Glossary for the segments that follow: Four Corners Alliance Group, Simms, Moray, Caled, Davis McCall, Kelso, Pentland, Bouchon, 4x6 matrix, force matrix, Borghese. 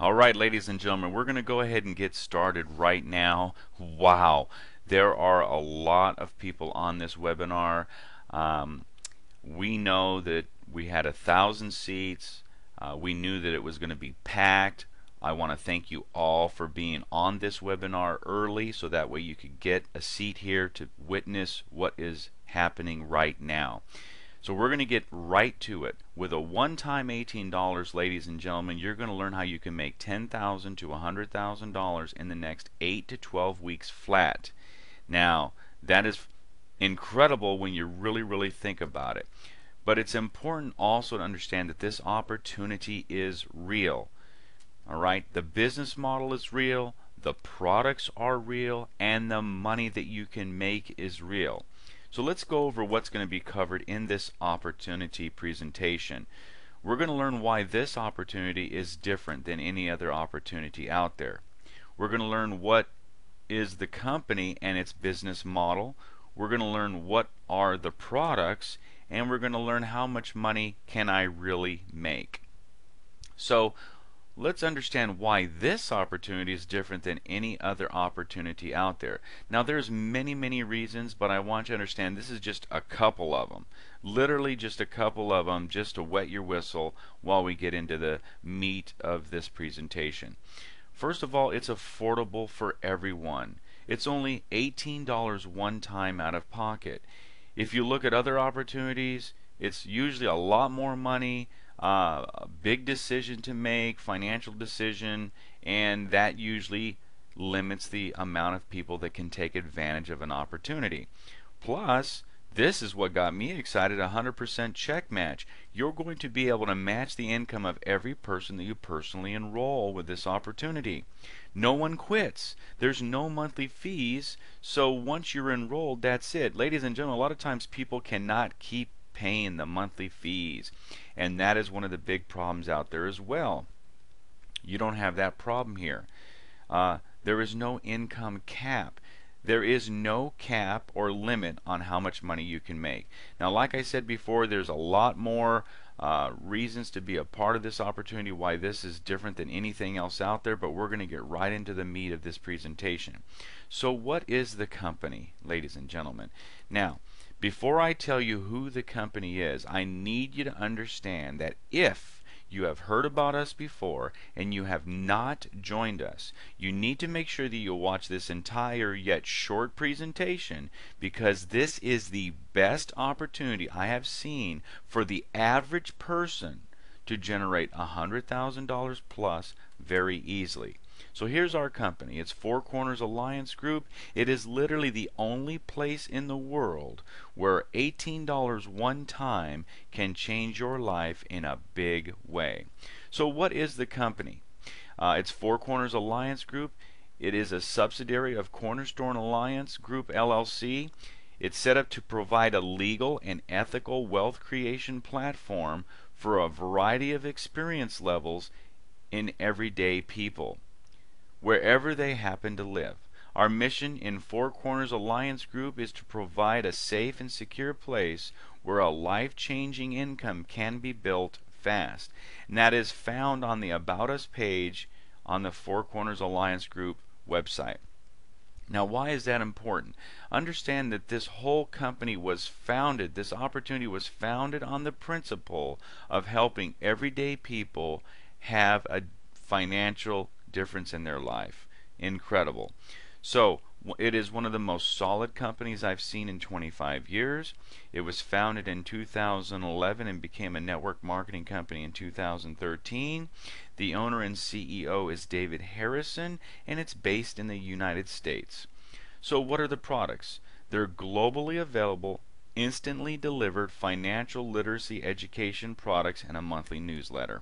Alright, ladies and gentlemen, we're going to go ahead and get started right now. Wow, there are a lot of people on this webinar. We know that we had 1,000 seats. We knew that it was going to be packed. I want to thank you all for being on this webinar early so that way you could get a seat here to witness what is happening right now. So we're going to get right to it. With a one-time $18, ladies and gentlemen, you're going to learn how you can make $10,000 to $100,000 in the next 8 to 12 weeks flat. Now, that is incredible when you really think about it. But it's important also to understand that this opportunity is real. All right, the business model is real, the products are real, and the money that you can make is real. So let's go over what's going to be covered in this opportunity presentation. We're going to learn why this opportunity is different than any other opportunity out there. We're going to learn what is the company and its business model. We're going to learn what are the products, and we're going to learn how much money can I really make. So let's understand why this opportunity is different than any other opportunity out there. Now there's many reasons, but I want you to understand this is just a couple of them. Literally just a couple of them, just to wet your whistle while we get into the meat of this presentation. First of all, it's affordable for everyone. It's only $18 one time out of pocket. If you look at other opportunities, it's usually a lot more money, a big decision to make, financial decision, and that usually limits the amount of people that can take advantage of an opportunity. Plus, this is what got me excited, 100% check match. You're going to be able to match the income of every person that you personally enroll with this opportunity. No one quits. There's no monthly fees, so once you're enrolled, that's it. Ladies and gentlemen, a lot of times people cannot keep paying the monthly fees, and that is one of the big problems out there as well. You don't have that problem here. There is no income cap. There is no cap or limit on how much money you can make. Now, like I said before, there's a lot more reasons to be a part of this opportunity, why this is different than anything else out there, but we're going to get right into the meat of this presentation. So what is the company, ladies and gentlemen? Now, before I tell you who the company is, I need you to understand that if you have heard about us before and you have not joined us, you need to make sure that you watch this entire yet short presentation, because this is the best opportunity I have seen for the average person to generate $100,000 plus very easily. So here's our company. It's Four Corners Alliance Group. It is literally the only place in the world where $18 one time can change your life in a big way. So what is the company? It's Four Corners Alliance Group. It is a subsidiary of Cornerstone Alliance Group LLC. It's set up to provide a legal and ethical wealth creation platform for a variety of experience levels in everyday people, wherever they happen to live. Our mission in Four Corners Alliance Group is to provide a safe and secure place where a life-changing income can be built fast. And that is found on the About Us page on the Four Corners Alliance Group website. Now, why is that important? Understand that this whole company was founded, this opportunity was founded on the principle of helping everyday people have a financial difference in their life. Incredible. So it is one of the most solid companies I've seen in 25 years. It was founded in 2011 and became a network marketing company in 2013. The owner and CEO is David Harrison, and it's based in the United States. So what are the products? They're globally available, instantly delivered financial literacy education products and a monthly newsletter.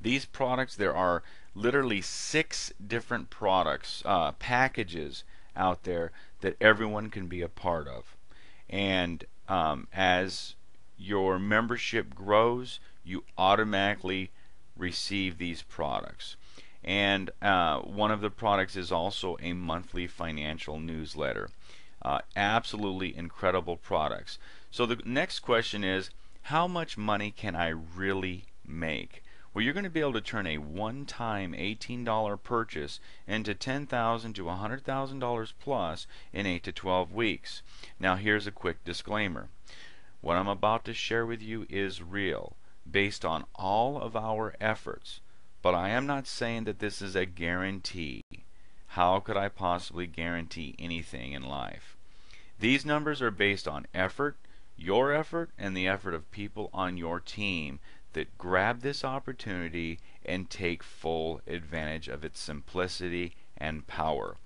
These products, there are literally 6 different products, packages out there that everyone can be a part of. And as your membership grows, you automatically receive these products. And one of the products is also a monthly financial newsletter. Absolutely incredible products. So the next question is, how much money can I really make? Well, you're going to be able to turn a one-time $18 purchase into $10,000 to $100,000 plus in 8 to 12 weeks. Now here's a quick disclaimer. What I'm about to share with you is real, based on all of our efforts. But I am not saying that this is a guarantee. How could I possibly guarantee anything in life? These numbers are based on effort, your effort, and the effort of people on your team that grab this opportunity and take full advantage of its simplicity and power.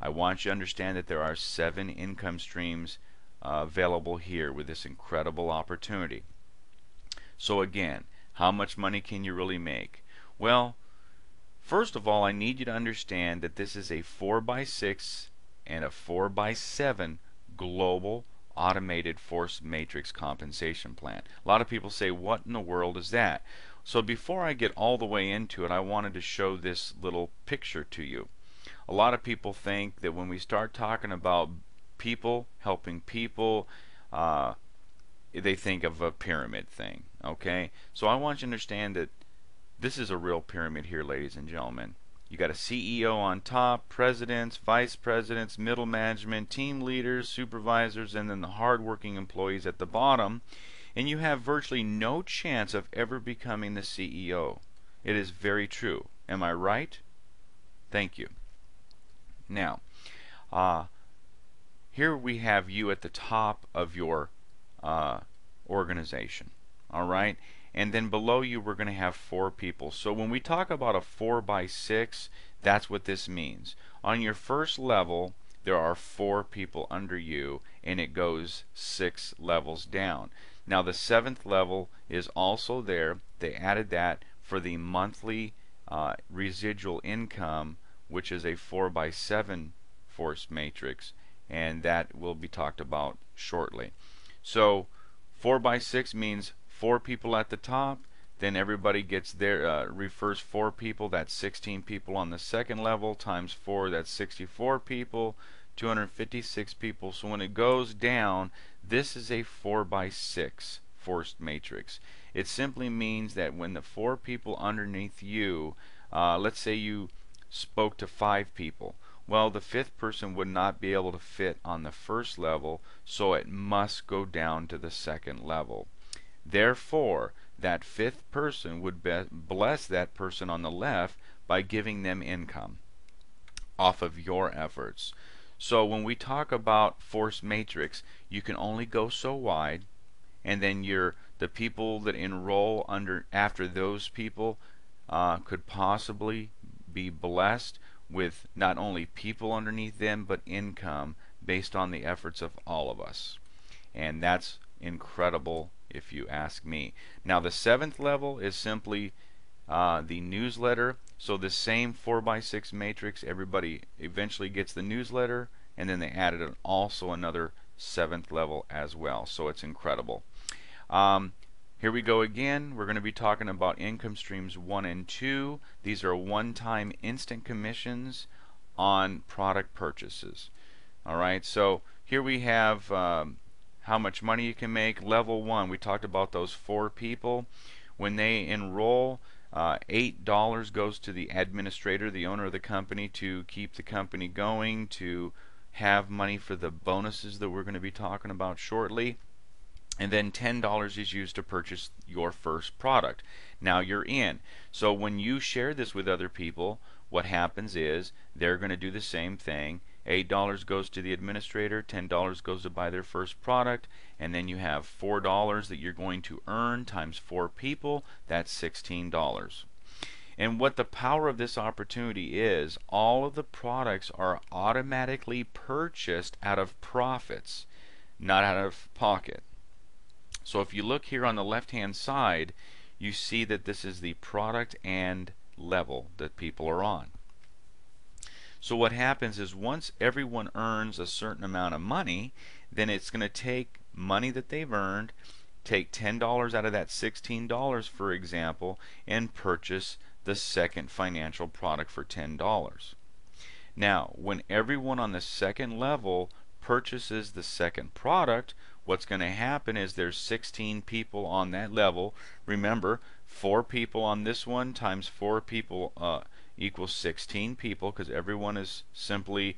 I want you to understand that there are 7 income streams available here with this incredible opportunity. So again, how much money can you really make? Well, first of all, I need you to understand that this is a 4x6 and a 4x7 global automated force matrix compensation plan. A lot of people say, what in the world is that? So before I get all the way into it, I wanted to show this little picture to you. A lot of people think that when we start talking about people helping people, they think of a pyramid thing, okay? So I want you to understand that this is a real pyramid here, ladies and gentlemen. You got a CEO on top, presidents, vice presidents, middle management, team leaders, supervisors, and then the hard-working employees at the bottom. And you have virtually no chance of ever becoming the CEO. It is very true. Am I right? Thank you. Now, here we have you at the top of your organization. All right? And then below you we're going to have 4 people. So when we talk about a 4x6, that's what this means. On your first level there are 4 people under you, and it goes 6 levels down. Now the 7th level is also there. They added that for the monthly residual income, which is a 4x7 force matrix, and that will be talked about shortly. So 4x6 means 4 people at the top, then everybody gets their refers 4 people. That's 16 people on the second level, times 4, that's 64 people, 256 people. So when it goes down, this is a 4x6 forced matrix. It simply means that when the 4 people underneath you, let's say you spoke to 5 people, well, the 5th person would not be able to fit on the first level, so it must go down to the second level. Therefore, that 5th person would bless that person on the left by giving them income off of your efforts. So when we talk about force matrix, you can only go so wide, and then the people that enroll after those people could possibly be blessed with not only people underneath them but income based on the efforts of all of us. And that's incredible if you ask me. Now the 7th level is simply the newsletter. So the same 4x6 matrix, everybody eventually gets the newsletter, and then they added also another 7th level as well. So it's incredible. Here we go again. We're going to be talking about income streams 1 and 2. These are one-time instant commissions on product purchases. Alright, so here we have how much money you can make. Level 1, we talked about those 4 people. When they enroll, $8 goes to the administrator, the owner of the company, to keep the company going, to have money for the bonuses that we're going to be talking about shortly. And then $10 is used to purchase your first product. Now you're in. So when you share this with other people, what happens is they're going to do the same thing. $8 goes to the administrator, $10 goes to buy their first product, and then you have $4 that you're going to earn times 4 people, that's $16. And what the power of this opportunity is, all of the products are automatically purchased out of profits, not out of pocket. So if you look here on the left-hand side, you see that this is the product and level that people are on. So what happens is once everyone earns a certain amount of money, then it's going to take money that they've earned, take $10 out of that $16 for example, and purchase the second financial product for $10. Now when everyone on the second level purchases the second product, what's going to happen is there's 16 people on that level. Remember, 4 people on this one times 4 people equals 16 people, because everyone is simply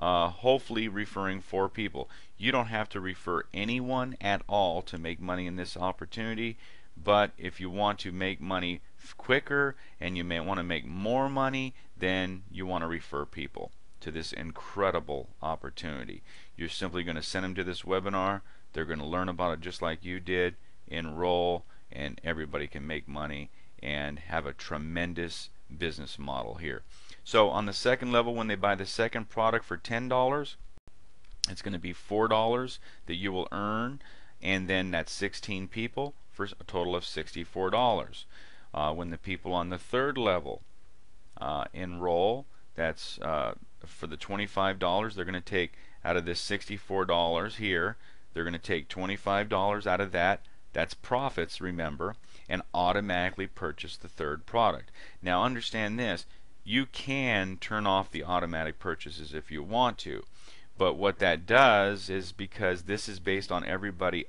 hopefully referring 4 people. You don't have to refer anyone at all to make money in this opportunity, but if you want to make money quicker and you may want to make more money, then you want to refer people to this incredible opportunity. You're simply going to send them to this webinar. They're going to learn about it just like you did, enroll, and everybody can make money and have a tremendous business model here. So on the second level, when they buy the second product for $10, it's going to be $4 that you will earn, and then that's 16 people for a total of $64. When the people on the third level enroll, that's for the $25, they're going to take out of this $64 here, they're going to take $25 out of that. That's profits, remember, and automatically purchase the third product. Now understand this, you can turn off the automatic purchases if you want to, but what that does is, because this is based on everybody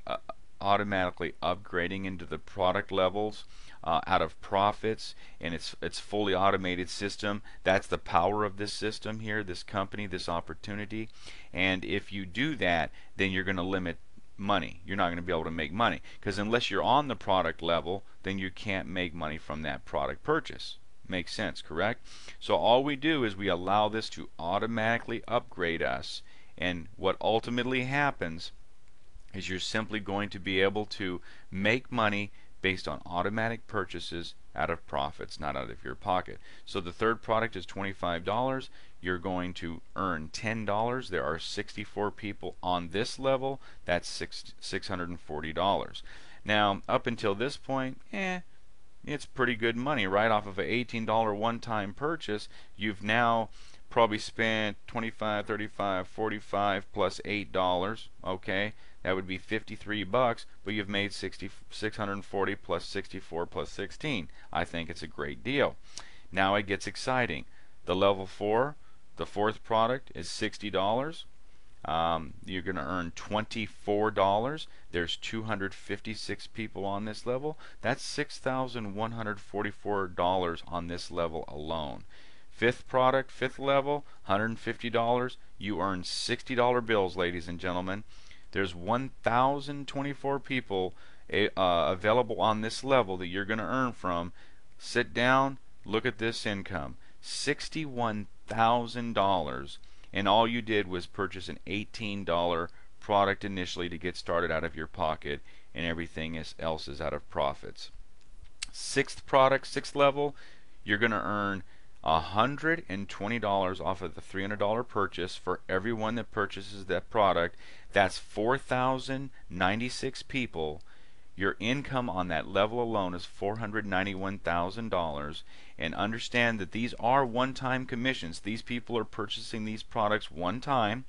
automatically upgrading into the product levels out of profits, and it's fully automated system. That's the power of this system here, this company, this opportunity. And if you do that, then you're going to limit money. You're not going to be able to make money, because unless you're on the product level, then you can't make money from that product purchase. Makes sense, correct? So all we do is we allow this to automatically upgrade us, and what ultimately happens is you're simply going to be able to make money based on automatic purchases out of profits, not out of your pocket. So the third product is $25. You're going to earn $10. There are 64 people on this level. That's $640. Now, up until this point, it's pretty good money. Right off of an $18 one-time purchase, you've now probably spent $25, $35, $45 plus $8, okay? That would be 53 bucks, but you've made 640 plus 64 plus 16. I think it's a great deal. Now it gets exciting. The level 4, the fourth product, is $60. You're going to earn $24. There's 256 people on this level. That's $6,144 on this level alone. Fifth product, fifth level, $150. You earn $60 bills, ladies and gentlemen. There's 1,024 people available on this level that you're going to earn from. Sit down, look at this income, $61,000, and all you did was purchase an $18 product initially to get started out of your pocket, and everything else is out of profits. Sixth product, sixth level, you're going to earn $120 off of the $300 purchase for everyone that purchases that product. That's 4,096 people. Your income on that level alone is $491,000, and understand that these are one-time commissions. These people are purchasing these products one time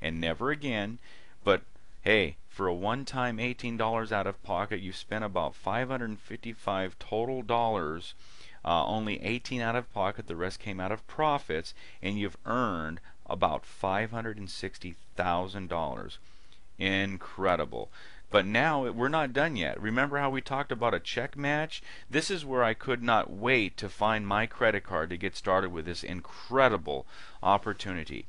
and never again, but hey, for a one-time $18 out of pocket, you spent about $555 total dollars. Only 18 out of pocket, the rest came out of profits, and you've earned about $560,000. Incredible. But now we're not done yet. Remember how we talked about a check match? This is where I could not wait to find my credit card to get started with this incredible opportunity.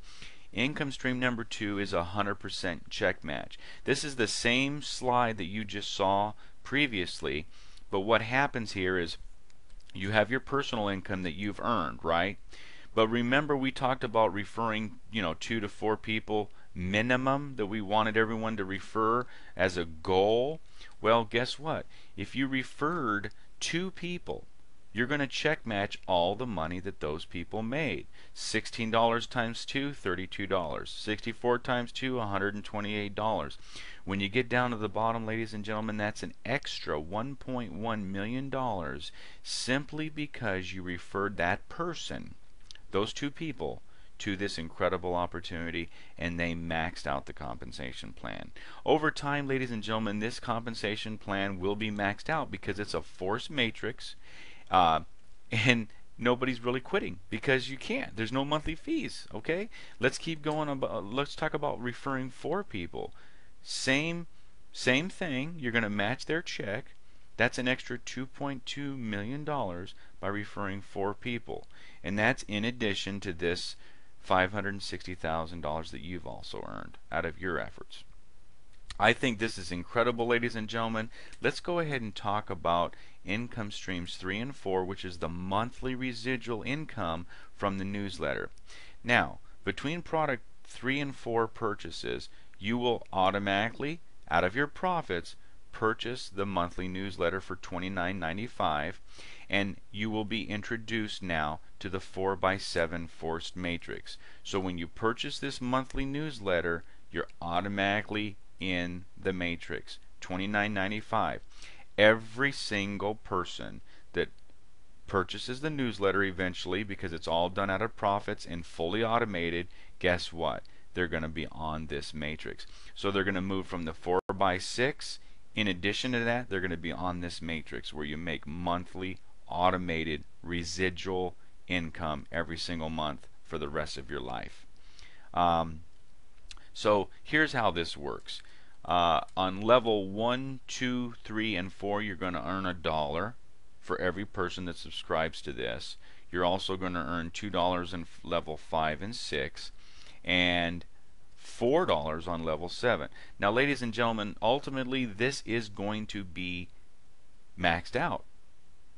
Income stream number 2 is 100% check match. This is the same slide that you just saw previously, but what happens here is you have your personal income that you've earned, right? But remember, we talked about referring, 2 to 4 people minimum that we wanted everyone to refer as a goal. Well, guess what? If you referred 2 people, you're going to check match all the money that those people made. $16 times 2, $32. 64 times 2, $128. When you get down to the bottom, ladies and gentlemen, that's an extra $1.1 million simply because you referred that person, those 2 people, to this incredible opportunity, and they maxed out the compensation plan. Over time, ladies and gentlemen, this compensation plan will be maxed out because it's a force matrix. And nobody's really quitting because you can't. There's no monthly fees, okay? Let's keep going. Let's talk about referring 4 people. Same thing. You're going to match their check. That's an extra $2.2 million by referring 4 people. And that's in addition to this $560,000 that you've also earned out of your efforts. I think this is incredible, ladies and gentlemen. Let's go ahead and talk about income streams 3 and 4, which is the monthly residual income from the newsletter. Now, between product 3 and 4 purchases, you will automatically, out of your profits, purchase the monthly newsletter for $29.95, and you will be introduced now to the 4x7 forced matrix. So when you purchase this monthly newsletter, you're automatically in the matrix, $29.95. Every single person that purchases the newsletter eventually, because it's all done out of profits and fully automated, guess what? They're going to be on this matrix. So they're going to move from the 4x6. In addition to that, they're going to be on this matrix where you make monthly automated residual income every single month for the rest of your life. So here's how this works. On level 1, 2, 3, and 4, you're going to earn $1 for every person that subscribes to this. You're also going to earn $2 on level 5 and 6, and $4 on level 7. Now, ladies and gentlemen, ultimately this is going to be maxed out.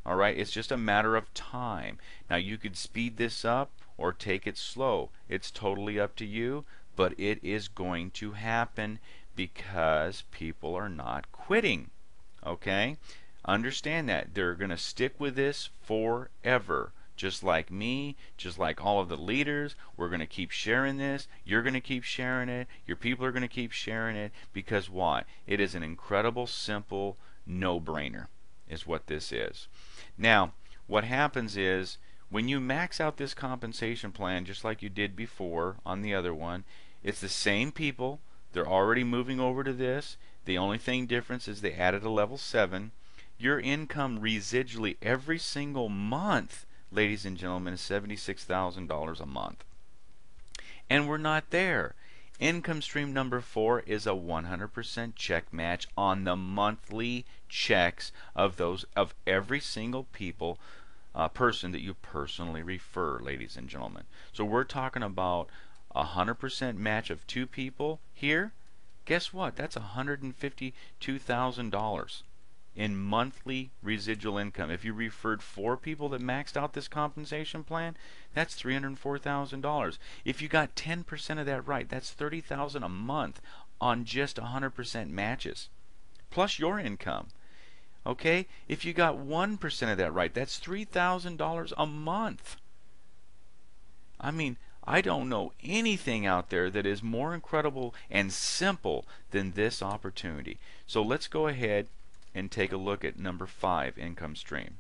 All right, it's just a matter of time. Now, you could speed this up or take it slow. It's totally up to you, but it is going to happen because people are not quitting. Okay? Understand that. They're going to stick with this forever. Just like me, just like all of the leaders, we're going to keep sharing this, you're going to keep sharing it, your people are going to keep sharing it, because why? It is an incredible, simple no-brainer is what this is. Now, what happens is, when you max out this compensation plan, just like you did before on the other one, it's the same people, they're already moving over to this, the only thing difference is they added a level 7, your income residually every single month, ladies and gentlemen, is $76,000 a month. And we're not there. Income stream number 4 is a 100% check match on the monthly checks of those of every single person that you personally refer, ladies and gentlemen. So we're talking about a 100% match of 2 people here. Guess what? That's $152,000. In monthly residual income. If you referred 4 people that maxed out this compensation plan, that's $304,000. If you got 10% of that right, that's $30,000 a month on just 100% matches, plus your income. Okay? If you got 1% of that right, that's $3,000 a month. I mean, I don't know anything out there that is more incredible and simple than this opportunity. So let's go ahead and take a look at number 5 income stream,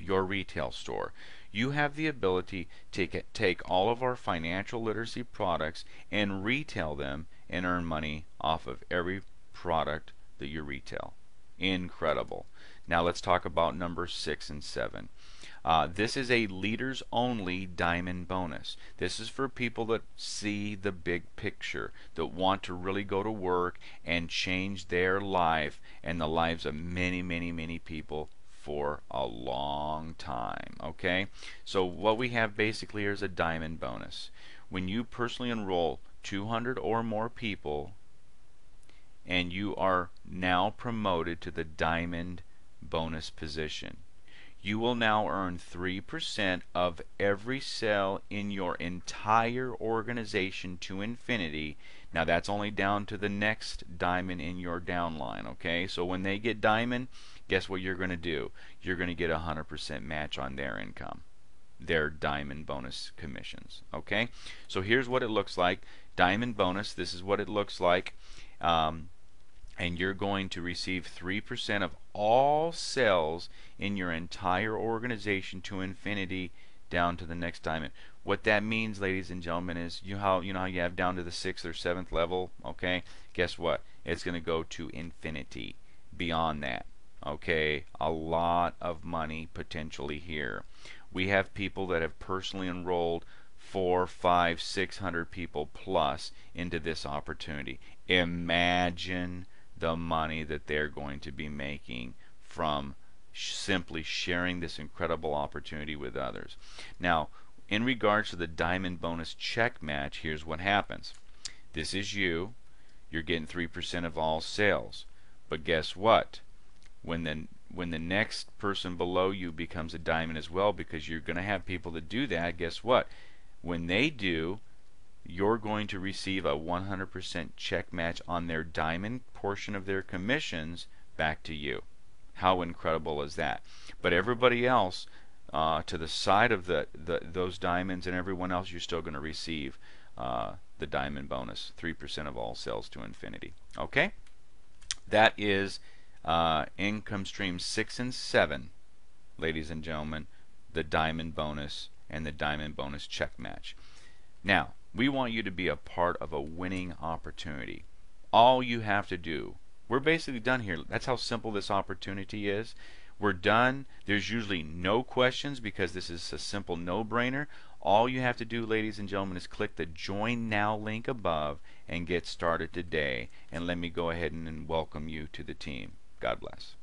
your retail store. You have the ability to take all of our financial literacy products and retail them and earn money off of every product that you retail. Incredible. Now let's talk about number 6 and 7. This is a leaders only diamond bonus. This is for people that see the big picture, that want to really go to work and change their life and the lives of many, many, many people for a long time. Okay? So what we have basically here is a diamond bonus. When you personally enroll 200 or more people, and you are now promoted to the diamond bonus position, you will now earn 3% of every sale in your entire organization to infinity. Now that's only down to the next diamond in your downline, okay? So when they get diamond, guess what you're going to do? You're going to get a 100% match on their income, their diamond bonus commissions, okay? So here's what it looks like. Diamond bonus, this is what it looks like. And you're going to receive 3% of all sales in your entire organization to infinity down to the next diamond. What that means, ladies and gentlemen, is you know how you have down to the 6th or 7th level, okay? Guess what? It's going to go to infinity beyond that. Okay, a lot of money potentially here. We have people that have personally enrolled 400, 500, 600 people plus into this opportunity. Imagine the money that they're going to be making from simply sharing this incredible opportunity with others. Now, in regards to the diamond bonus check match, here's what happens. This is you. You're getting 3% of all sales. But guess what? When the next person below you becomes a diamond as well, because you're going to have people that do that, guess what? When they do, you're going to receive a 100% check match on their diamond portion of their commissions back to you. How incredible is that? But everybody else to the side of those diamonds and everyone else, you're still going to receive the diamond bonus, 3% of all sales to infinity. Okay? That is income streams 6 and 7, ladies and gentlemen, the diamond bonus and the diamond bonus check match. Now, we want you to be a part of a winning opportunity. All you have to do, we're basically done here. That's how simple this opportunity is. We're done. There's usually no questions because this is a simple no-brainer. All you have to do, ladies and gentlemen, is click the Join Now link above and get started today. And let me go ahead and welcome you to the team. God bless.